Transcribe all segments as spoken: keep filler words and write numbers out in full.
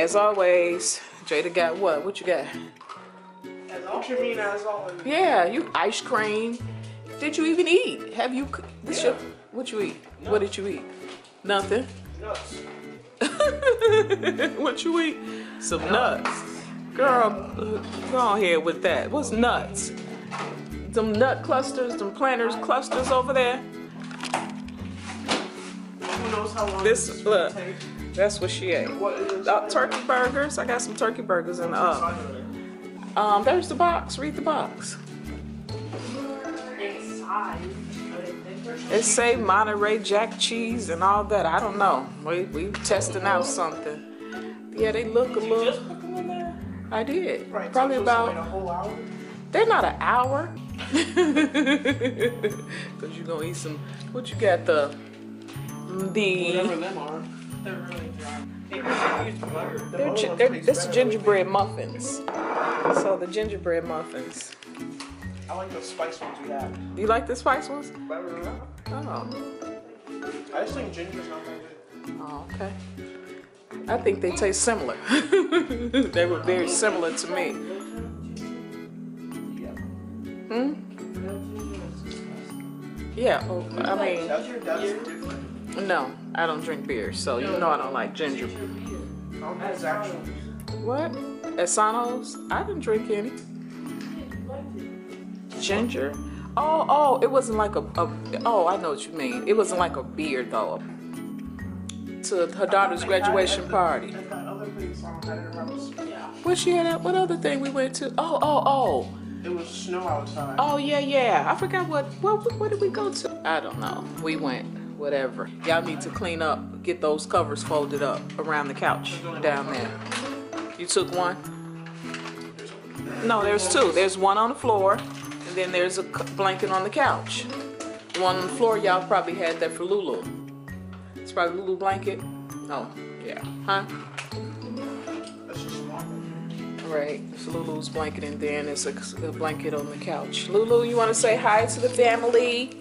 as always, Jada got what? What you got? What you mean as always? Yeah, you ice cream. Did you even eat? Have you? This yeah. your, what you eat? Nuts. What did you eat? Nothing. Nuts. What you eat? Some nuts. nuts. Girl, go on here with that. What's nuts? Some nut clusters, some planters clusters over there. Who knows how long this, this look, take? That's what she ate. What is uh, turkey burgers. I got some turkey burgers in the oven. Um, there's the box. Read the box. It say Monterey Jack cheese and all that. I don't know. We we testing out something. Yeah, they look a little. Did you just put them in there? I did. Right, probably so about. A whole hour? They're not an hour. Cause you gonna eat some. What you got the the. Whatever them are. They're really dry. They're, they're, they're, this is gingerbread muffins. So the gingerbread muffins. I like the spice ones we have. Do you like the spice ones? Oh. I just think ginger's not that good. Oh, okay. I think they taste similar. They were very similar to me. Hmm? Yeah, well, I mean... That's your different. No, I don't drink beer, so you know I don't like ginger. What? At Sano's? I didn't drink any. Ginger? Oh, oh, it wasn't like a, a, oh, I know what you mean. It wasn't like a beer, though. To her daughter's graduation party. What she had at? What other thing we went to? Oh, oh, oh. It was snow outside. Oh, yeah, yeah. I forgot what, what, what did we go to? I don't know. We went, whatever. Y'all need to clean up, get those covers folded up around the couch down there. You took one? No, there's two. There's one on the floor. And then there's a blanket on the couch. The one on the floor, y'all probably had that for Lulu. It's probably Lulu blanket. Oh, yeah. Huh? That's just one. Right. It's Lulu's blanket, and then it's a, a blanket on the couch. Lulu, you want to say hi to the family?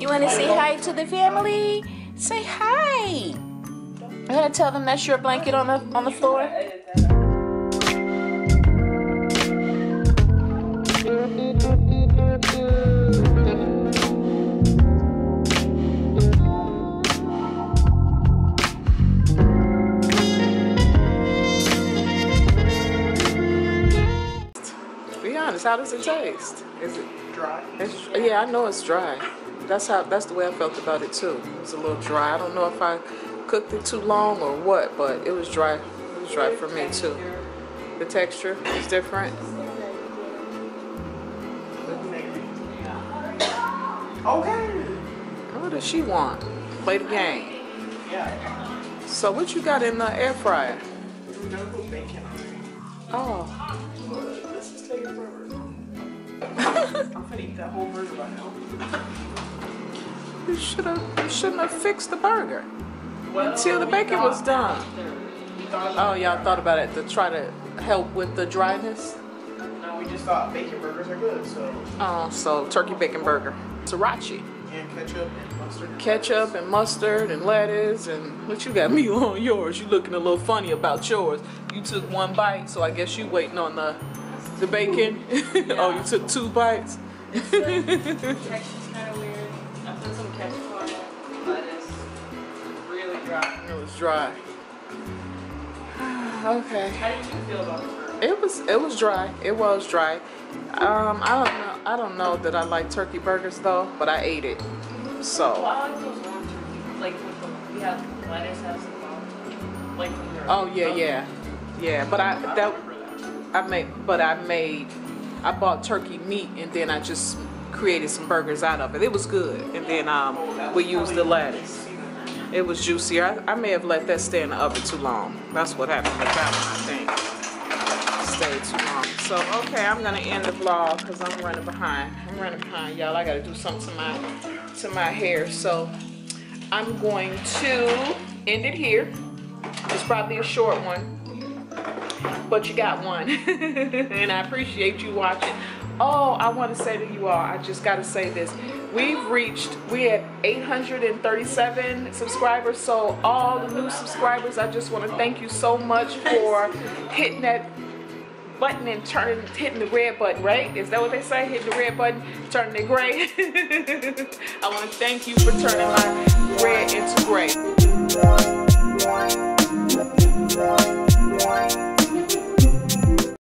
You want to say hi to the family? Say hi. I'm gonna tell them that's your blanket on the on the floor. How does it taste? Is it dry? It's, yeah, I know it's dry. That's how. That's the way I felt about it too. It was a little dry. I don't know if I cooked it too long or what, but it was dry. It was dry for me too. The texture is different. Okay. What does she want? Play the game. Yeah. So what you got in the air fryer? Oh. This is taking forever. I'm gonna eat that whole burger by now. You should have. You shouldn't have fixed the burger well, until the bacon was done. Oh, y'all thought about it to try to help with the dryness. No, we just thought bacon burgers are good, so. Oh, so turkey bacon burger, sriracha. And ketchup and mustard. And ketchup lettuce. and mustard and lettuce and what you got me on yours? You looking a little funny about yours. You took one bite, so I guess you waiting on the the bacon. Yeah. Oh, you took two bites. It's like, the texture's kind of weird. I put some ketchup on it, lettuce. Really dry. It was dry. Okay. How did you feel about it? It was it was dry. It was dry. Um, I don't know. I don't know that I like turkey burgers though, but I ate it. So. Well, I like those long turkeys. Like with the, we have lettuce has some long like when they're. Oh yeah, yeah, yeah. But I that, I remember that I made. But I made. I bought turkey meat and then I just created some burgers out of it. It was good. And then um, we used the lettuce. It was juicier. I, I may have let that stay in the oven too long. That's what happened with that one, I think. Stay too long. So okay, I'm gonna end the vlog because I'm running behind. I'm running behind, y'all. I gotta do something to my to my hair. So I'm going to end it here. It's probably a short one. but you got one. And I appreciate you watching. Oh, I want to say to you all, I just got to say this. We've reached, we have eight hundred thirty-seven subscribers. So all the new subscribers, I just want to thank you so much for hitting that button and turning, hitting the red button, right? Is that what they say? Hitting the red button, turning it gray. I want to thank you for turning my red into gray.